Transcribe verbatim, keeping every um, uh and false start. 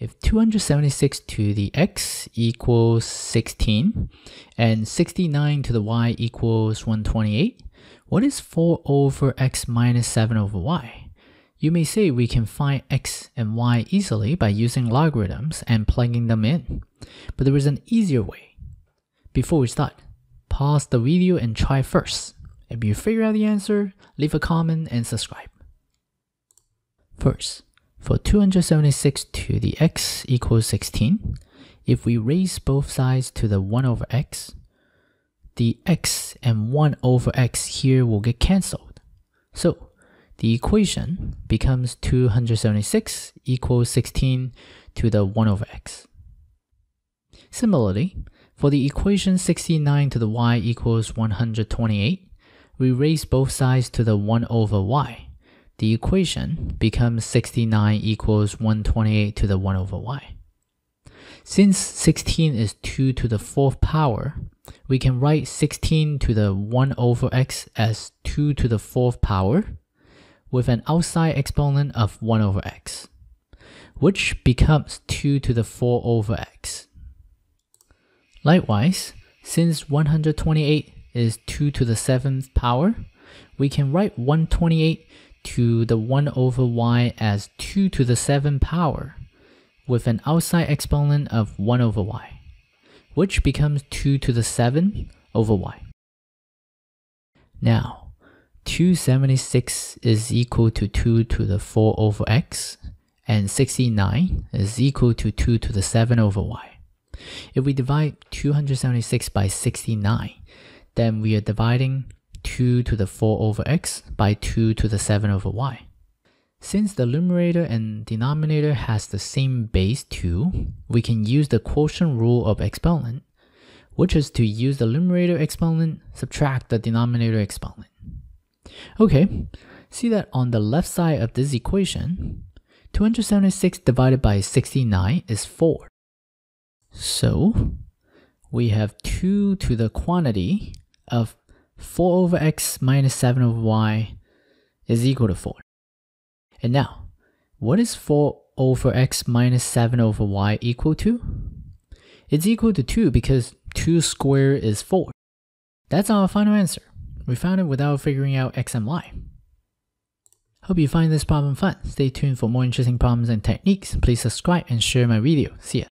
if two hundred seventy-six to the x equals sixteen and sixty-nine to the y equals one hundred twenty-eight, what is four over x minus seven over y? You may say we can find x and y easily by using logarithms and plugging them in, but there is an easier way. Before we start, pause the video and try first. If you figure out the answer, leave a comment and subscribe. First, for two hundred seventy-six to the x equals sixteen, if we raise both sides to the one over x, the x and one over x here will get cancelled. So the equation becomes two hundred seventy-six equals sixteen to the one over x. Similarly, for the equation sixty-nine to the y equals one hundred twenty-eight, we raise both sides to the one over y. The equation becomes sixty-nine equals one hundred twenty-eight to the one over y. Since sixteen is two to the fourth power, we can write sixteen to the one over x as two to the fourth power with an outside exponent of one over x, which becomes two to the four over x. Likewise, since one hundred twenty-eight is two to the seventh power, we can write one hundred twenty-eight to the one over y as two to the seven power with an outside exponent of one over y, which becomes two to the seven over y. Now, two hundred seventy-six is equal to two to the four over x, and sixty-nine is equal to two to the seven over y. If we divide two hundred seventy-six by sixty-nine, then we are dividing two to the four over x by two to the seven over y. Since the numerator and denominator has the same base two, we can use the quotient rule of exponent, which is to use the numerator exponent, subtract the denominator exponent. Okay, see that on the left side of this equation, two hundred seventy-six divided by sixty-nine is four. So, we have two to the quantity of four over x minus seven over y is equal to four. And now, what is four over x minus seven over y equal to? It's equal to two because two squared is four. That's our final answer. We found it without figuring out x and y. Hope you find this problem fun. Stay tuned for more interesting problems and techniques. Please subscribe and share my video. See ya.